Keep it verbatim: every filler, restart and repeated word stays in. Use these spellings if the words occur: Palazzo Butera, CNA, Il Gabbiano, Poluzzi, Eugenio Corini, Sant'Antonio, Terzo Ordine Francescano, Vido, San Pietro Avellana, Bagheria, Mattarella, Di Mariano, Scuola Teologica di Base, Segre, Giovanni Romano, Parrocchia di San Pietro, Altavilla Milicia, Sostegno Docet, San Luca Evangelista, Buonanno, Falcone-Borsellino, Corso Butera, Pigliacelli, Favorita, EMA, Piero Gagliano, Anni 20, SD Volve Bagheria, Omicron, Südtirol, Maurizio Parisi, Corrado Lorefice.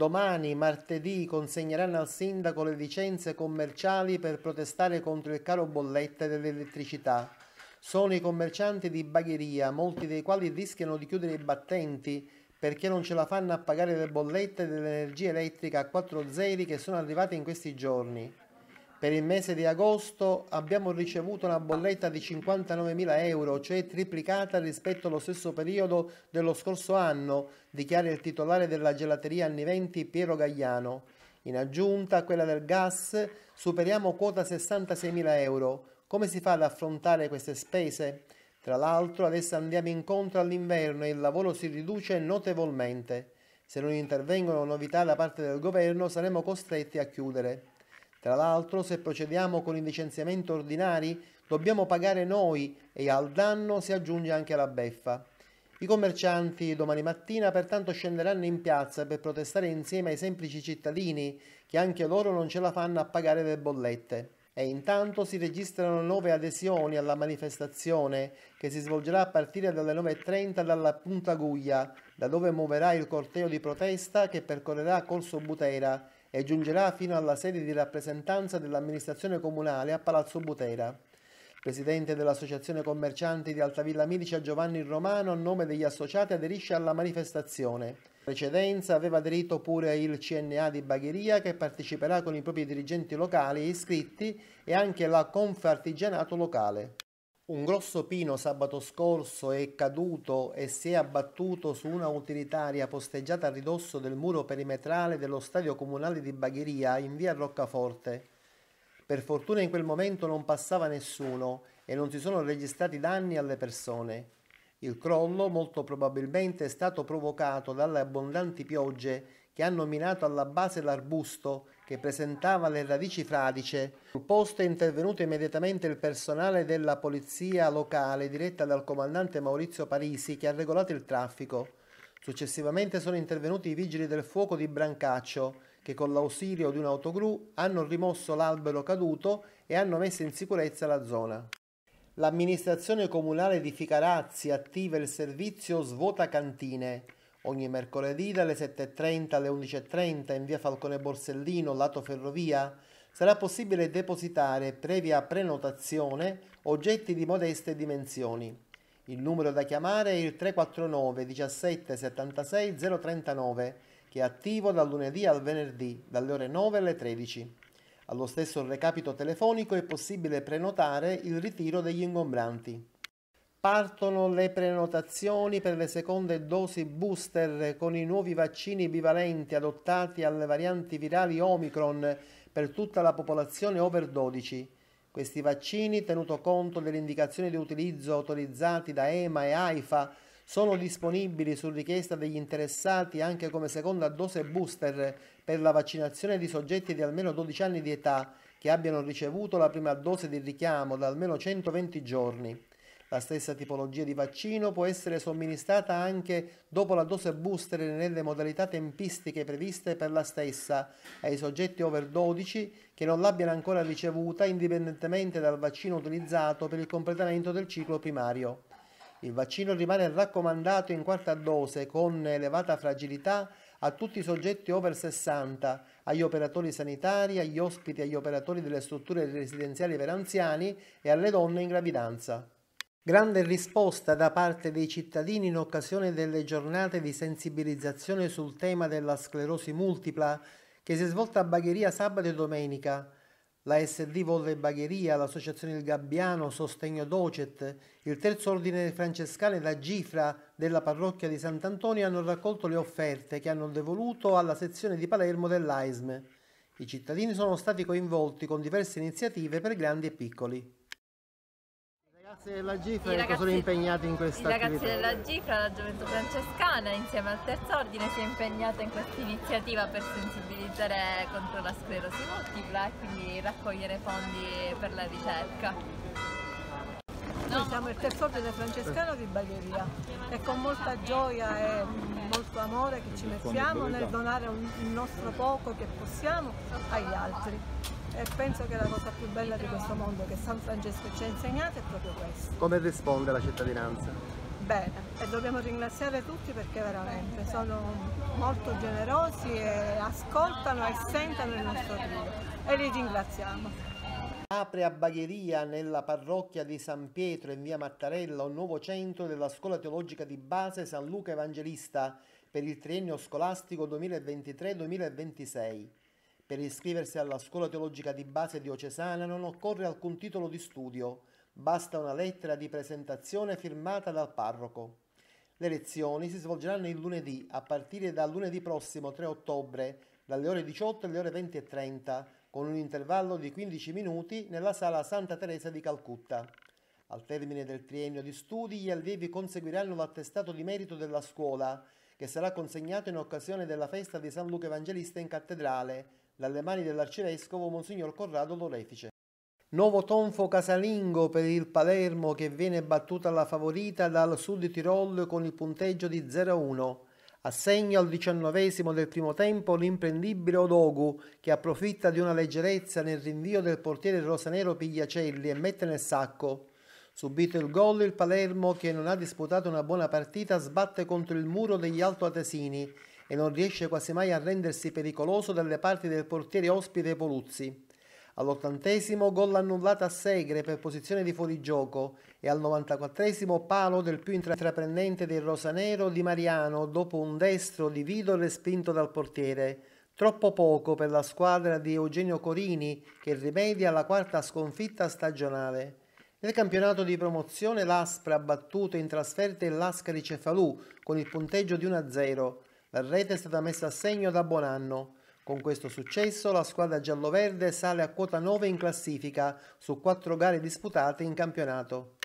Domani, martedì, consegneranno al sindaco le licenze commerciali per protestare contro il caro bollette dell'elettricità. Sono i commercianti di Bagheria, molti dei quali rischiano di chiudere i battenti perché non ce la fanno a pagare le bollette dell'energia elettrica a quattro zeri che sono arrivate in questi giorni. Per il mese di agosto abbiamo ricevuto una bolletta di cinquantanovemila euro, cioè triplicata rispetto allo stesso periodo dello scorso anno, dichiara il titolare della gelateria Anni venti Piero Gagliano. In aggiunta a quella del gas superiamo quota sessantaseimila euro. Come si fa ad affrontare queste spese? Tra l'altro adesso andiamo incontro all'inverno e il lavoro si riduce notevolmente. Se non intervengono novità da parte del governo saremo costretti a chiudere. Tra l'altro, se procediamo con i licenziamenti ordinari, dobbiamo pagare noi e al danno si aggiunge anche la beffa. I commercianti domani mattina pertanto scenderanno in piazza per protestare insieme ai semplici cittadini che anche loro non ce la fanno a pagare le bollette. E intanto si registrano nove adesioni alla manifestazione che si svolgerà a partire dalle nove e trenta dalla Punta Guglia, da dove muoverà il corteo di protesta che percorrerà Corso Butera e giungerà fino alla sede di rappresentanza dell'amministrazione comunale a Palazzo Butera. Il presidente dell'Associazione Commercianti di Altavilla Milicia Giovanni Romano, a nome degli associati, aderisce alla manifestazione. In precedenza aveva aderito pure il C N A di Bagheria, che parteciperà con i propri dirigenti locali e iscritti, e anche la Confartigianato locale. Un grosso pino sabato scorso è caduto e si è abbattuto su una utilitaria posteggiata a ridosso del muro perimetrale dello stadio comunale di Bagheria in via Roccaforte. Per fortuna in quel momento non passava nessuno e non si sono registrati danni alle persone. Il crollo molto probabilmente è stato provocato dalle abbondanti piogge che hanno minato alla base l'arbusto che presentava le radici fradice. Sul posto è intervenuto immediatamente il personale della polizia locale diretta dal comandante Maurizio Parisi, che ha regolato il traffico. Successivamente sono intervenuti i vigili del fuoco di Brancaccio, che con l'ausilio di un'autogru hanno rimosso l'albero caduto e hanno messo in sicurezza la zona. L'amministrazione comunale di Ficarazzi attiva il servizio svuota cantine. Ogni mercoledì dalle sette e trenta alle undici e trenta in via Falcone-Borsellino, lato ferrovia, sarà possibile depositare, previa prenotazione, oggetti di modeste dimensioni. Il numero da chiamare è il tre quattro nove diciassette settantasei zero trentanove, che è attivo dal lunedì al venerdì, dalle ore nove alle tredici. Allo stesso recapito telefonico è possibile prenotare il ritiro degli ingombranti. Partono le prenotazioni per le seconde dosi booster con i nuovi vaccini bivalenti adottati alle varianti virali Omicron per tutta la popolazione over dodici. Questi vaccini, tenuto conto delle indicazioni di utilizzo autorizzati da E M A e AIFA, sono disponibili su richiesta degli interessati anche come seconda dose booster per la vaccinazione di soggetti di almeno dodici anni di età che abbiano ricevuto la prima dose di richiamo da almeno centoventi giorni. La stessa tipologia di vaccino può essere somministrata anche dopo la dose booster nelle modalità tempistiche previste per la stessa ai soggetti over dodici che non l'abbiano ancora ricevuta, indipendentemente dal vaccino utilizzato per il completamento del ciclo primario. Il vaccino rimane raccomandato in quarta dose con elevata fragilità a tutti i soggetti over sessanta, agli operatori sanitari, agli ospiti e agli operatori delle strutture residenziali per anziani e alle donne in gravidanza. Grande risposta da parte dei cittadini in occasione delle giornate di sensibilizzazione sul tema della sclerosi multipla che si è svolta a Bagheria sabato e domenica. La S D Volve Bagheria, l'associazione Il Gabbiano, Sostegno Docet, il Terzo Ordine Francescano e la Gifra della Parrocchia di Sant'Antonio hanno raccolto le offerte che hanno devoluto alla sezione di Palermo dell'AISM. I cittadini sono stati coinvolti con diverse iniziative per grandi e piccoli. Della Gifra, I ragazzi, sono impegnati in questa I ragazzi attività. della Gifra, la gioventù francescana, insieme al Terzo Ordine si è impegnata in questa iniziativa per sensibilizzare contro la sclerosi multipla e quindi raccogliere fondi per la ricerca. Noi siamo il Terzo Ordine Francescano di Bagheria e con molta gioia e molto amore che ci mettiamo nel donare il nostro poco che possiamo agli altri. E penso che la cosa più bella di questo mondo che San Francesco ci ha insegnato è proprio questo. Come risponde la cittadinanza? bene e dobbiamo ringraziare tutti perché veramente sono molto generosi e ascoltano e sentono il nostro grido e li ringraziamo. Apre a Bagheria, nella parrocchia di San Pietro in via Mattarella, un nuovo centro della scuola teologica di base San Luca Evangelista per il triennio scolastico duemilaventitré duemilaventisei. Per iscriversi alla scuola teologica di base diocesana non occorre alcun titolo di studio, basta una lettera di presentazione firmata dal parroco. Le lezioni si svolgeranno il lunedì, a partire dal lunedì prossimo tre ottobre, dalle ore diciotto alle ore venti e trenta, con un intervallo di quindici minuti nella sala Santa Teresa di Calcutta. Al termine del triennio di studi, gli allievi conseguiranno l'attestato di merito della scuola, che sarà consegnato in occasione della festa di San Luca Evangelista in cattedrale, dalle mani dell'arcivescovo Monsignor Corrado Lorefice. Nuovo tonfo casalingo per il Palermo, che viene battuta alla favorita dal Südtirol con il punteggio di zero a uno. Assegna al diciannovesimo del primo tempo l'imprendibile Odogu, che approfitta di una leggerezza nel rinvio del portiere rosanero Pigliacelli e mette nel sacco. Subito il gol, il Palermo, che non ha disputato una buona partita, sbatte contro il muro degli altoatesini e non riesce quasi mai a rendersi pericoloso dalle parti del portiere ospite Poluzzi. All'ottantesimo gol annullata a Segre per posizione di fuorigioco e al novantaquattresimo palo del più intraprendente del rosanero Di Mariano dopo un destro di Vido respinto dal portiere. Troppo poco per la squadra di Eugenio Corini, che rimedia alla quarta sconfitta stagionale. Nel campionato di promozione l'Aspra ha battuto in trasferta il Lascari Cefalù con il punteggio di uno a zero. La rete è stata messa a segno da Buonanno. Con questo successo la squadra gialloverde sale a quota nove in classifica su quattro gare disputate in campionato.